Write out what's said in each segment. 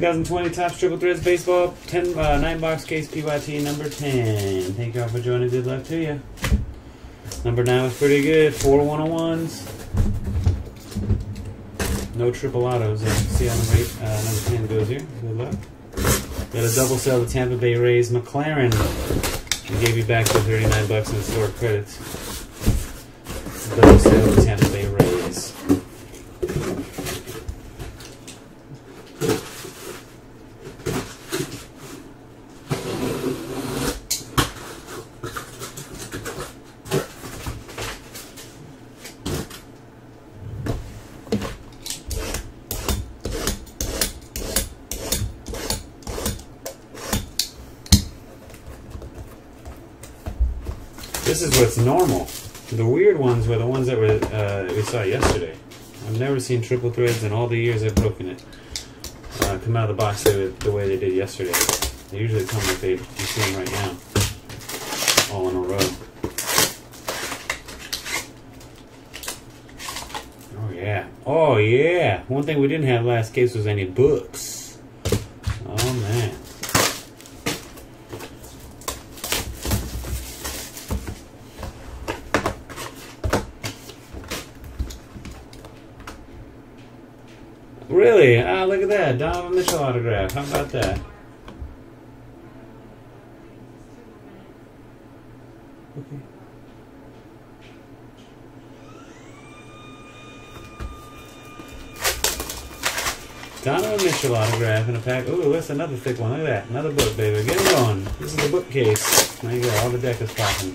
2020 Topps Triple Threats Baseball 9-box case PYT number 10. Thank y'all for joining. Good luck to you. Number 9 was pretty good. 4 101s. No triple autos. As you can see on the rate, number 10 goes here. Good luck. Got a double sell to Tampa Bay Rays McLaren. They gave you back the $39 in store credits. Double sell to Tampa Bay Rays. This is what's normal. The weird ones were the ones that were we saw yesterday. I've never seen triple threads in all the years I've broken it come out of the box the way they did yesterday. They usually come like you see them right now, all in a row. Oh yeah. Oh yeah. One thing we didn't have last case was any books. Oh man. Really? Ah, look at that. Donovan Mitchell autograph. How about that? Okay. Donovan Mitchell autograph in a pack. Ooh, that's another thick one. Look at that. Another book, baby. Get it on. This is the bookcase. There you go. All the deck is popping.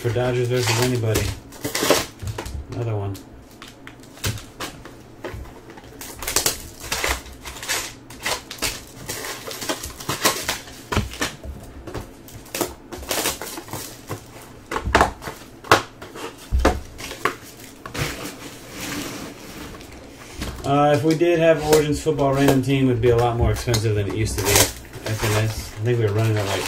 For Dodgers versus anybody. Another one. If we did have Origins football random team, it would be a lot more expensive than it used to be. I think we were running at like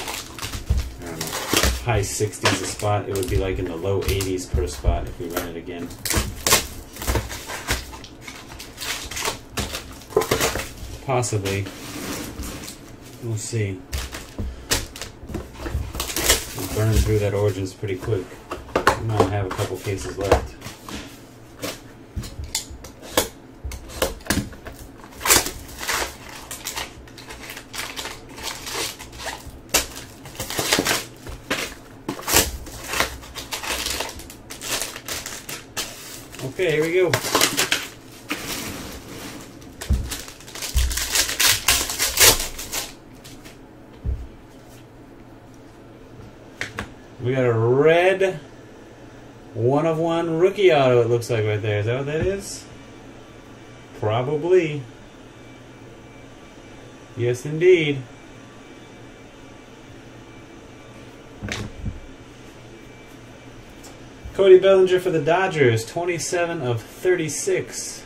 high 60s a spot. It would be like in the low 80s per spot if we run it again. Possibly. We'll see. I'm burning through that Origins pretty quick. I might have a couple cases left. Okay, here we go. We got a red 1/1 rookie auto, it looks like, right there. Is that what that is? Probably. Yes, indeed. Cody Bellinger for the Dodgers, 27 of 36.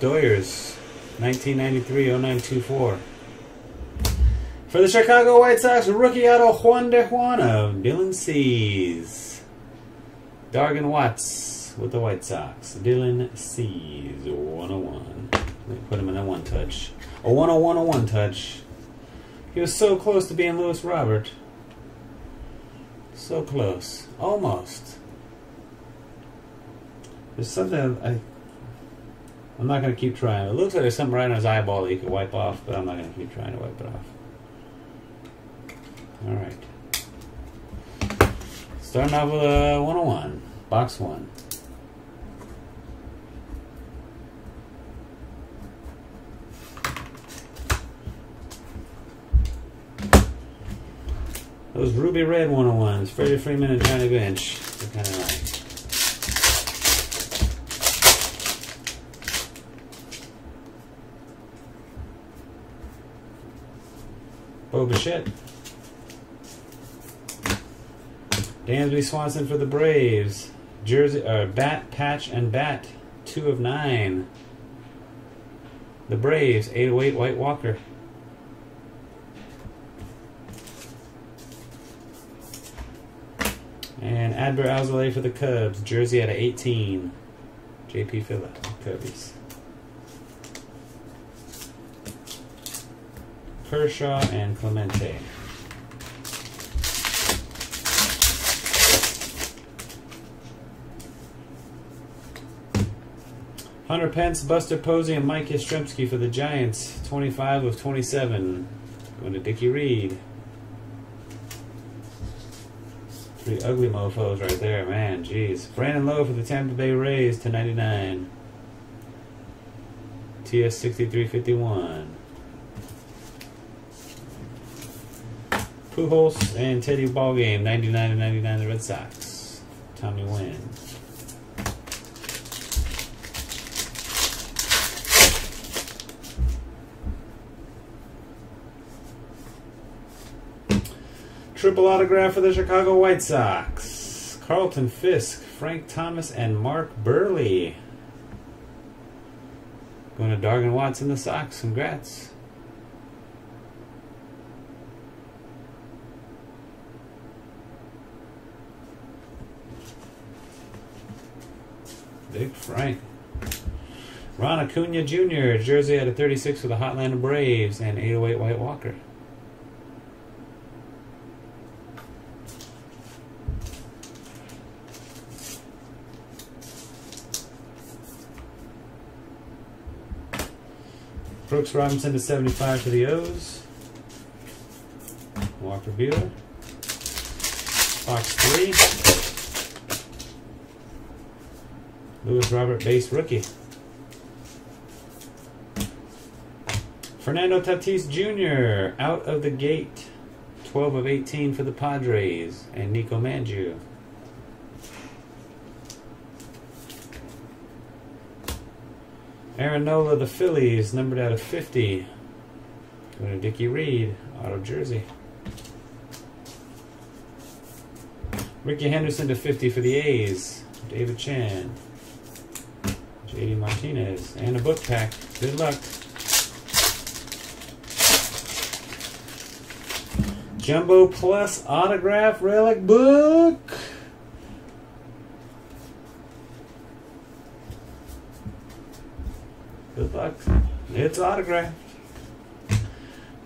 Doyers, 1993-0924. For the Chicago White Sox, rookie auto Juan de Juan of Dylan Cease. Dargan Watts with the White Sox. Dylan Cease, 101. They put him in a one-touch. A 101-01 touch. He was so close to being Louis Robert. So close. Almost. There's something I'm not going to keep trying. It looks like there's something right on his eyeball that you could wipe off, but I'm not going to keep trying to wipe it off. Alright. Starting off with a 101. Box 1. Those ruby red 101s. Freddie Freeman and Johnny Bench. They're kind of nice. Bo Bichette. Dansby Swanson for the Braves. Jersey, bat, patch, and bat. 2 of 9. The Braves, 808 White Walker. And Adbert Alzolay for the Cubs. Jersey out of 18. JP Phillip, Cubbies. Kershaw and Clemente. Hunter Pence, Buster Posey, and Mike Yastrzemski for the Giants. 25 of 27. Going to Dickie Reed. Three ugly mofos right there, man. Jeez. Brandon Lowe for the Tampa Bay Rays to 99. TS 6351. Pujols and Teddy Ballgame, 99 and 99, the Red Sox. Tommy Wynn. Triple autograph for the Chicago White Sox. Carlton Fisk, Frank Thomas, and Mark Burley. Going to Dargan Watts and the Sox. Congrats. Big Frank. Ron Acuna Jr., jersey out of 36 for the Hotlanta Braves and 808 White Walker. Brooks Robinson to 75 for the O's. Walker Buehler. Box 3. Louis Robert, base rookie. Fernando Tatis Jr., out of the gate. 12 of 18 for the Padres. And Nico Mangeu. Aaron Nola, the Phillies, numbered out of 50. Going to Dickie Reed, auto jersey. Ricky Henderson to 50 for the A's. David Chan. J.D. Martinez, and a book pack. Good luck. Jumbo Plus Autograph Relic Book. Good luck. It's autographed.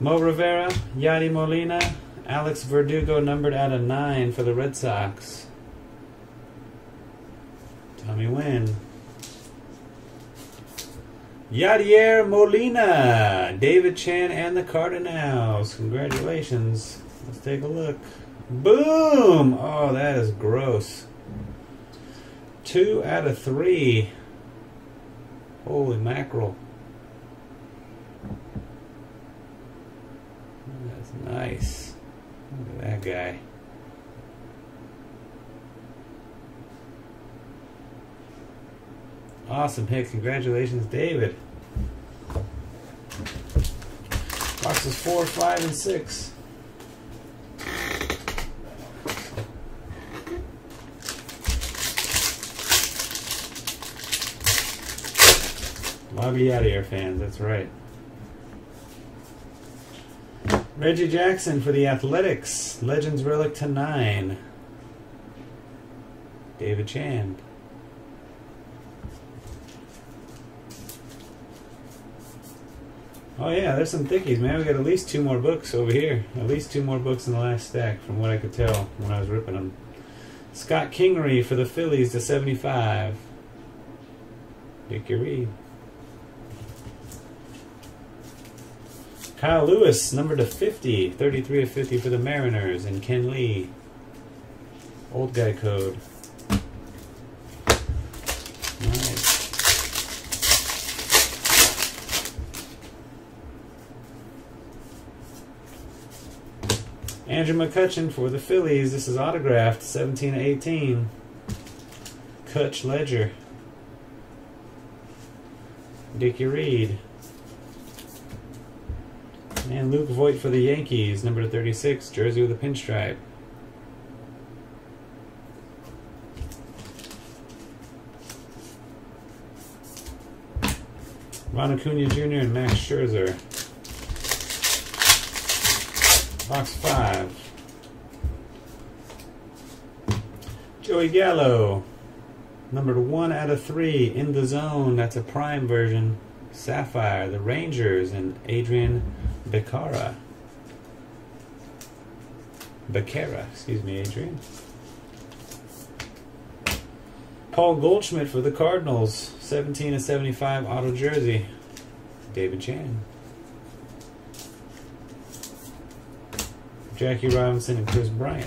Mo Rivera, Yadier Molina, Alex Verdugo, numbered out of 9 for the Red Sox. Tommy Wynn. Yadier Molina, David Chan, and the Cardinals. Congratulations. Let's take a look. Boom! Oh, that is gross. 2 out of 3. Holy mackerel. That's nice. Look at that guy. Awesome hit. Congratulations, David. Boxes 4, 5, and 6. Lobby out of here, fans. That's right. Reggie Jackson for the Athletics. Legends Relic /9. David Chan. Oh yeah, there's some thickies, man. We got at least 2 more books over here. At least 2 more books in the last stack, from what I could tell when I was ripping them. Scott Kingery for the Phillies /75. Dickie Reed. Kyle Lewis, number /50, 33/50 for the Mariners, and Ken Lee. Old guy code. Nice. Andrew McCutchen for the Phillies. This is autographed, 17/18. Kutch Ledger. Dickie Reed. And Luke Voigt for the Yankees, number /36, jersey with a pinstripe. Ron Acuna Jr. and Max Scherzer. Box 5. Joey Gallo, number /1/3, in the zone. That's a prime version. Sapphire, the Rangers, and Adrian Becerra, excuse me, Adrian. Paul Goldschmidt for the Cardinals, 17/75 auto jersey. David Chan. Jackie Robinson and Chris Bryant.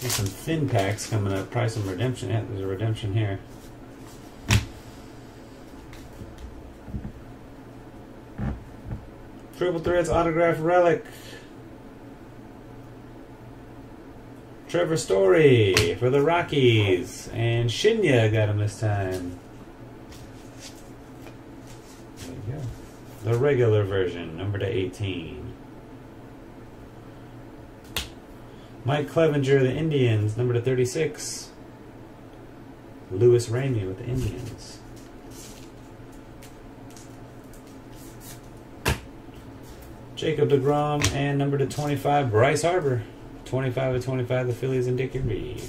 There's some thin packs coming up. Probably some redemption. Yeah, there's a redemption here. Triple Threats autograph relic. Trevor Story for the Rockies. And Shinya got him this time. There you go. The regular version, number /18. Mike Clevenger, the Indians, number /36. Louis Ramey with the Indians. Jacob deGrom, and number /25, Bryce Harper. 25/25, the Phillies and Dickie Reed.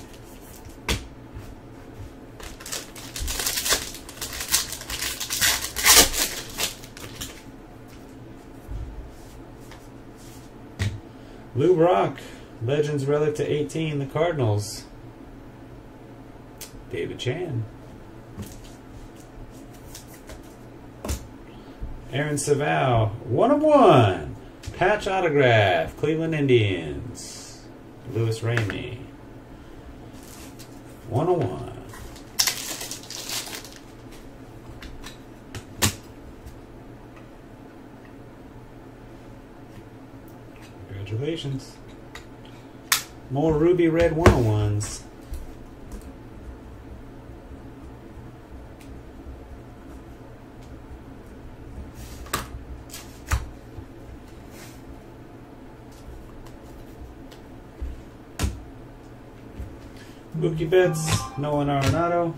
Lou Brock, Legends Relic /18, the Cardinals. David Chan. Aaron Saval, 1/1. Patch autograph, Cleveland Indians, Louis Ramey, 1/1. Congratulations. More Ruby Red 1/1s. Mookie Betts, Nolan Arenado.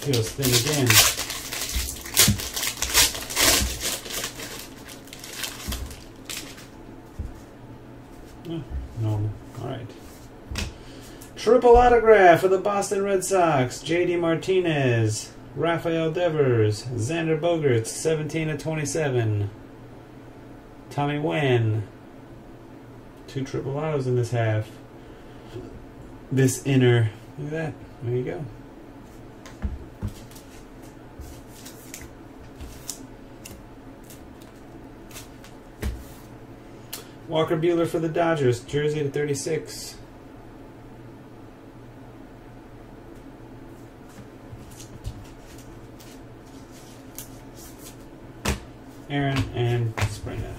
Feels thin again. Oh, normal. All right. Purple autograph for the Boston Red Sox, J.D. Martinez, Rafael Devers, Xander Bogaerts, 17/27. Tommy Wynn. 2 triple autos in this half. This inner. Look at that. There you go. Walker Buehler for the Dodgers, jersey to 36. Aaron and Springer.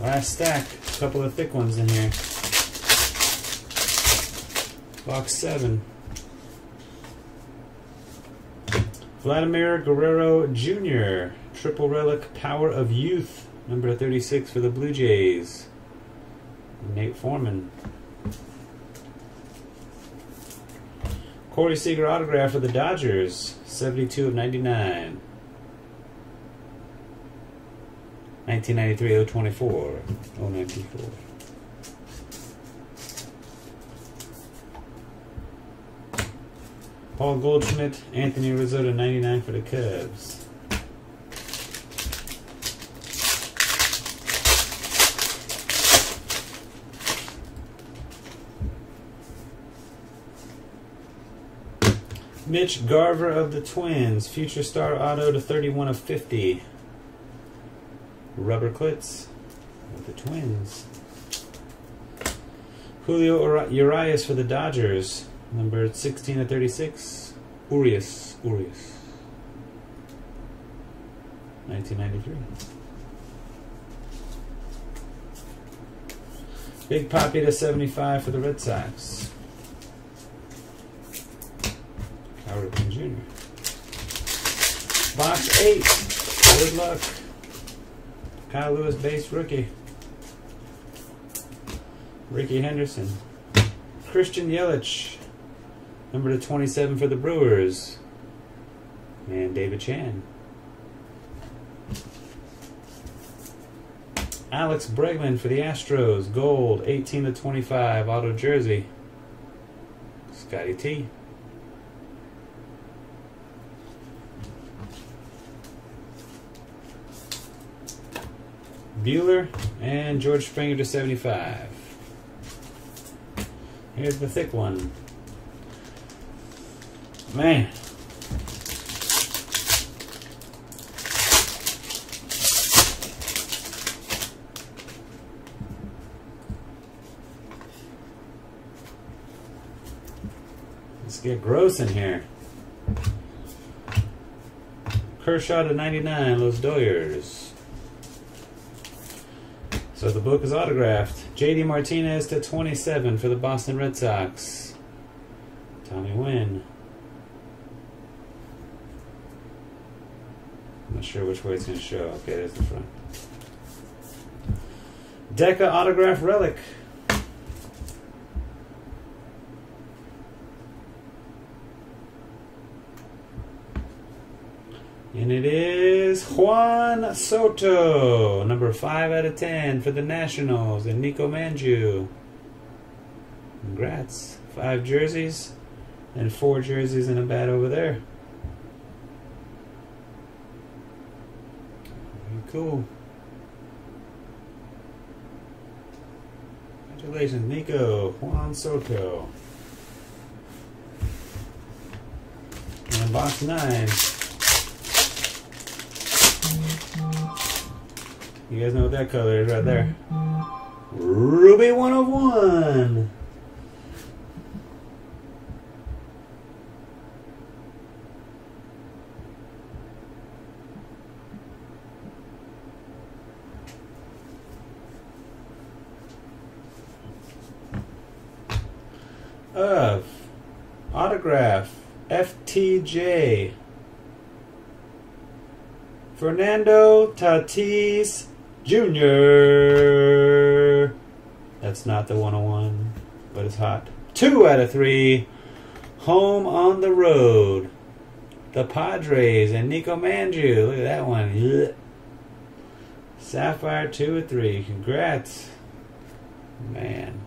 Last stack, a couple of thick ones in here. Box 7. Vladimir Guerrero Jr., triple relic, Power of Youth, number to 36 for the Blue Jays. Nate Foreman. Corey Seager autograph for the Dodgers, 72/99. 1993, 024. 094. Paul Goldschmidt, Anthony Rizzo, 99 for the Cubs. Mitch Garver of the Twins, future star auto to 31/50. Rubber Klitz with the Twins. Julio Urias for the Dodgers, number 16/36. Urias. 1993. Big Papi to 75 for the Red Sox. Kyle Lewis Jr. Box 8. Good luck. Kyle Lewis base rookie. Ricky Henderson. Christian Yelich. Number to 27 for the Brewers. And David Chan. Alex Bregman for the Astros. Gold. 18/25. Auto jersey. Scotty T. Buehler and George Springer to 75. Here's the thick one. Man. Let's get gross in here. Kershaw to 99, Los Doyers. So the book is autographed. J.D. Martinez to 27 for the Boston Red Sox. Tommy Wynn. I'm not sure which way it's going to show. Okay, there's the front. Deca autograph relic. And it is Juan Soto, number 5/10 for the Nationals, and Nico Mangeu. Congrats. 5 jerseys and 4 jerseys and a bat over there. Very cool. Congratulations, Nico. Juan Soto. And box 9. You guys know what that color is right there. Ruby 101. Of autograph FTJ. Fernando Tatis Jr. That's not the 101, but it's hot. 2/3. Home on the road. The Padres and Nico Mangeu. Look at that one. Sapphire 2 of 3. Congrats. Man.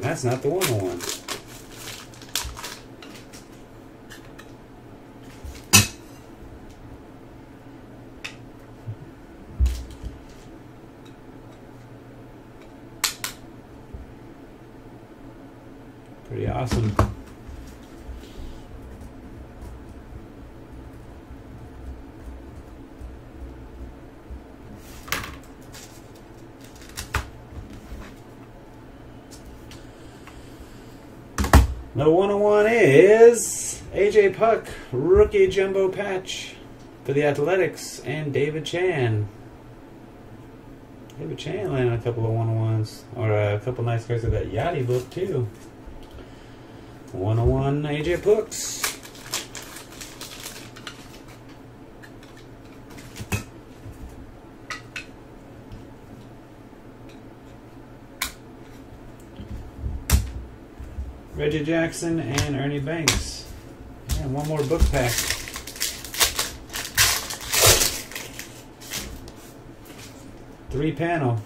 That's not the 101. Pretty awesome. The 101 is A.J. Puck, rookie jumbo patch for the Athletics, and David Chan. David Chan landed a couple of 101s, or a couple nice cards of that Yachty book, too. 101 A.J. Pucks. Reggie Jackson and Ernie Banks. And one more book pack. Three panel.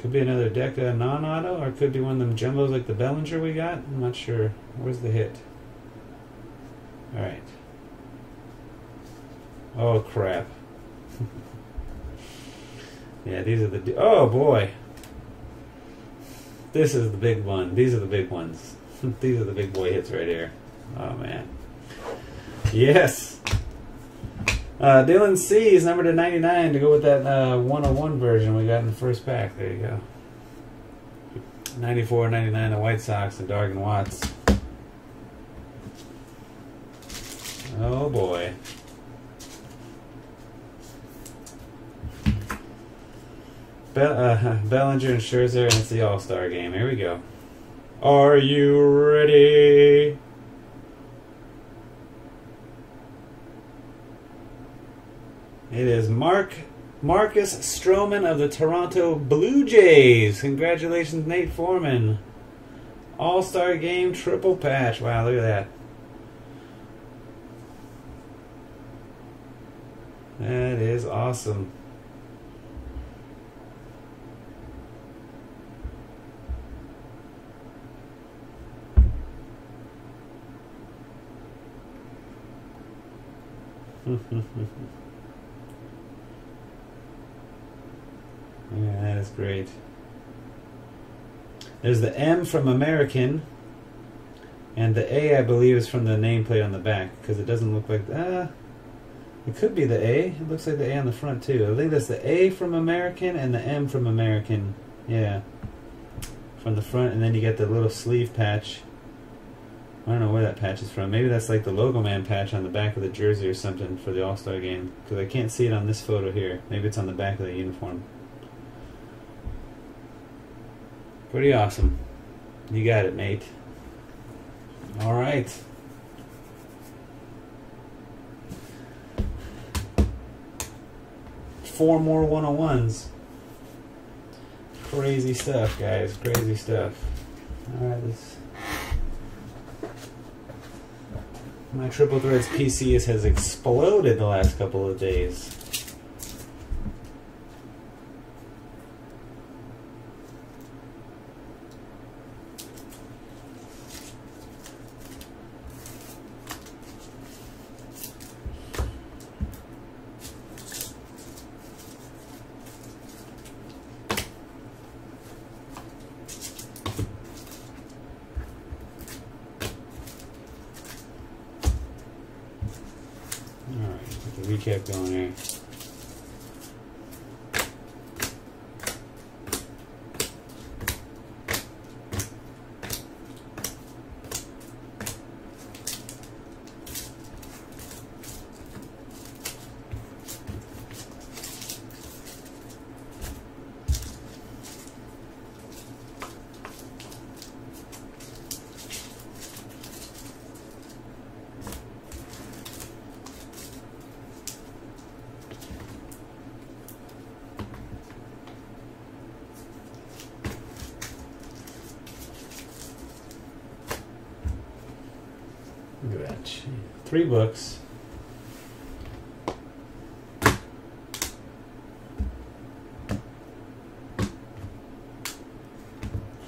Could be another deck of non-auto, or could be one of them jumbos like the Bellinger we got. I'm not sure. Where's the hit? Alright. Oh, crap. Yeah, these are the... Oh, boy. This is the big one. These are the big ones. These are the big boy hits right here. Oh, man. Yes. Dylan Cease, number to 99, to go with that 101 version we got in the first pack. There you go. 94, 99, the White Sox, and Dargan Watts. Oh, boy. Bellinger and Scherzer, and it's the All-Star game. Here we go. Are you ready? It is Marcus Stroman of the Toronto Blue Jays. Congratulations, Nate Foreman. All-Star game triple patch. Wow, look at that. That is awesome. Yeah, that is great. There's the M from American, and the A, I believe, is from the nameplate on the back, because it doesn't look like that. It could be the A. It looks like the A on the front, too. I think that's the A from American and the M from American. Yeah, from the front, and then you get the little sleeve patch. I don't know where that patch is from. Maybe that's like the Logo Man patch on the back of the jersey or something for the All-Star game. Because I can't see it on this photo here. Maybe it's on the back of the uniform. Pretty awesome. You got it, mate. Alright. Four more 101s. Crazy stuff, guys. Crazy stuff. Alright, let's... My Triple Threads PC has exploded the last couple of days. Recap going here. three books.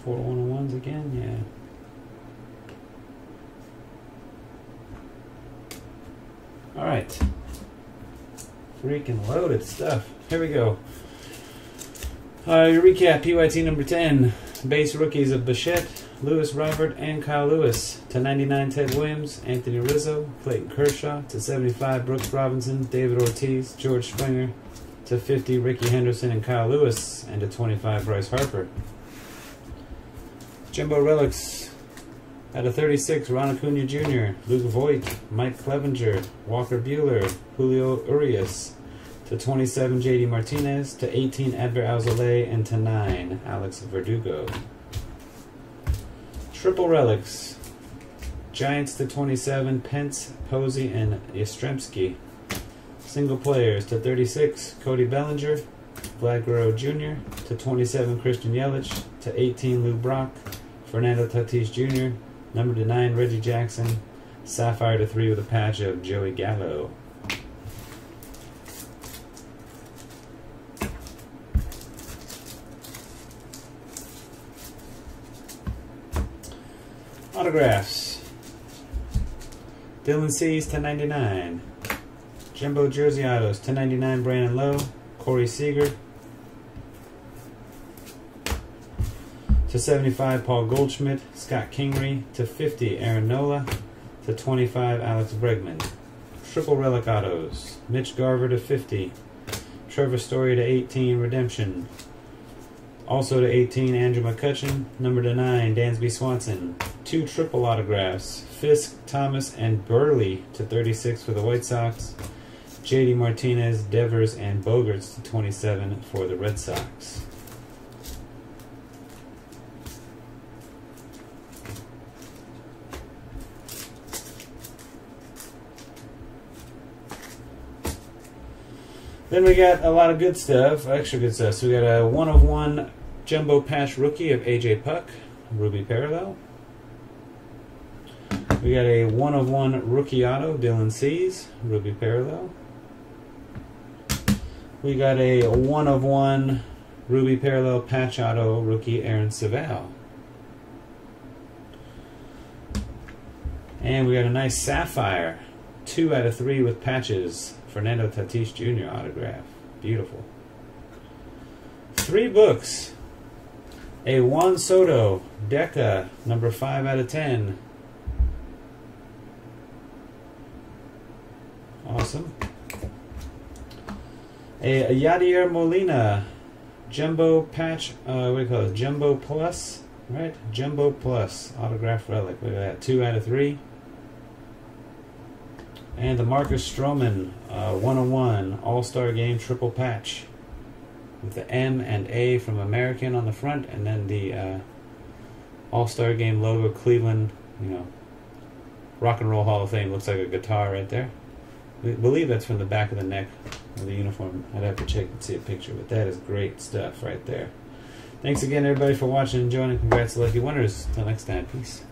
Four 1-on-1s again, yeah. All right, freaking loaded stuff. Here we go. Your recap, PYT number 10. Base rookies of Bichette, Luis Robert, and Kyle Lewis. /99, Ted Williams, Anthony Rizzo, Clayton Kershaw. /75, Brooks Robinson, David Ortiz, George Springer. /50, Ricky Henderson and Kyle Lewis. And /25, Bryce Harper. Jumbo Relics. /36, Ron Acuna Jr., Luke Voigt, Mike Clevenger, Walker Buehler, Julio Urias. /27, J.D. Martinez, /18, Adbert Alzolay, and /9, Alex Verdugo. Triple Relics. Giants /27, Pence, Posey, and Yastrzemski. Single players /36, Cody Bellinger, Vlad Guerrero Jr., /27, Christian Yelich, /18, Lou Brock, Fernando Tatis Jr., number /9, Reggie Jackson, Sapphire /3 with a patch of Joey Gallo. Autographs. Dylan Cease /99. Jumbo Jersey Autos /99, Brandon Lowe, Corey Seager. /75, Paul Goldschmidt, Scott Kingery. /50, Aaron Nola. /25, Alex Bregman. Triple Relic Autos. Mitch Garver /50. Trevor Story /18, Redemption. Also /18, Andrew McCutchen. Number /9, Dansby Swanson. Two triple autographs. Fisk, Thomas, and Burley /36 for the White Sox. J.D. Martinez, Devers, and Bogaerts /27 for the Red Sox. Then we got a lot of good stuff, extra good stuff. So we got a 1/1 jumbo patch rookie of AJ Puck, Ruby Parallel. We got a 1/1 rookie auto, Dylan Cease, Ruby Parallel. We got a 1/1 Ruby Parallel patch auto rookie, Aaron Saval. And we got a nice sapphire, 2/3 with patches, Fernando Tatis Jr. autograph. Beautiful. Three books. A Juan Soto Deca, number 5/10. Awesome. A Yadier Molina Jumbo Patch, what do you call it? Jumbo Plus, right? Jumbo Plus autograph relic. Look at that. 2/3. And the Marcus Stroman 1/1 All-Star Game Triple Patch with the M and A from American on the front, and then the All-Star Game logo, Cleveland, you know, Rock and Roll Hall of Fame. Looks like a guitar right there. I believe that's from the back of the neck of the uniform. I'd have to check and see a picture, but that is great stuff right there. Thanks again, everybody, for watching and joining. Congrats to Lucky Winners. Until next time, peace.